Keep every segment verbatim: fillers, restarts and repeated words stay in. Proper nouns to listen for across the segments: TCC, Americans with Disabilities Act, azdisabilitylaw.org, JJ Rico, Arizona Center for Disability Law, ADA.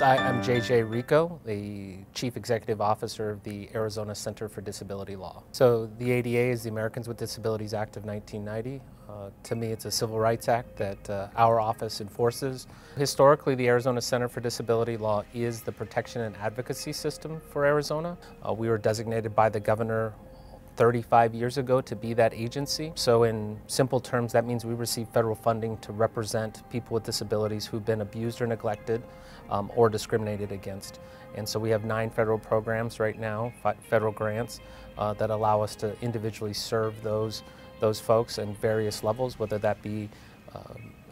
Hi, I'm J J Rico, the Chief Executive Officer of the Arizona Center for Disability Law. So the A D A is the Americans with Disabilities Act of nineteen ninety. Uh, to me, it's a civil rights act that uh, our office enforces. Historically, the Arizona Center for Disability Law is the protection and advocacy system for Arizona. Uh, we were designated by the governor thirty-five years ago to be that agency. So in simple terms, that means we receive federal funding to represent people with disabilities who've been abused or neglected um, or discriminated against. And so we have nine federal programs right now, federal grants, uh, that allow us to individually serve those, those folks in various levels, whether that be uh,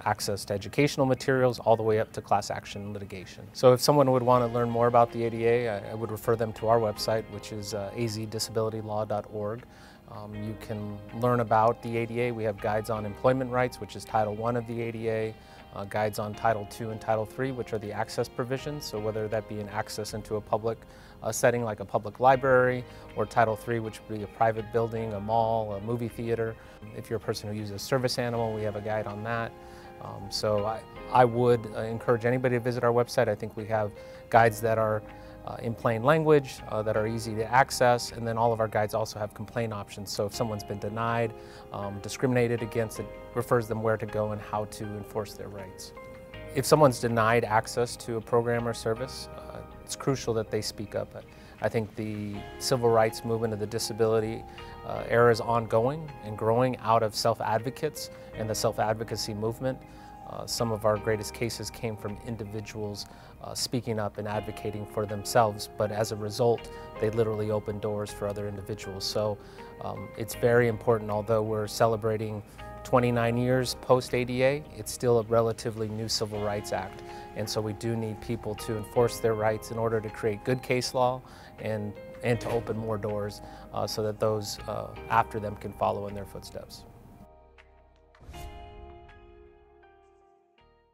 access to educational materials all the way up to class action litigation. So if someone would want to learn more about the A D A, I, I would refer them to our website, which is uh, A Z disability law dot org. Um, you can learn about the A D A. We have guides on employment rights, which is Title one of the A D A, uh, guides on Title two and Title three, which are the access provisions, so whether that be an access into a public uh, setting like a public library, or Title three, which would be a private building, a mall, a movie theater. If you're a person who uses service animal, we have a guide on that. Um, so I, I would uh, encourage anybody to visit our website. I think we have guides that are uh, in plain language, uh, that are easy to access, and then all of our guides also have complaint options. So if someone's been denied, um, discriminated against, it refers them where to go and how to enforce their rights. If someone's denied access to a program or service, uh, it's crucial that they speak up. I think the civil rights movement of the disability uh, era is ongoing and growing out of self-advocates and the self-advocacy movement. Uh, some of our greatest cases came from individuals uh, speaking up and advocating for themselves, but as a result, they literally opened doors for other individuals. So um, it's very important, although we're celebrating twenty-nine years post-A D A, it's still a relatively new civil rights act. And so we do need people to enforce their rights in order to create good case law and, and to open more doors uh, so that those uh, after them can follow in their footsteps.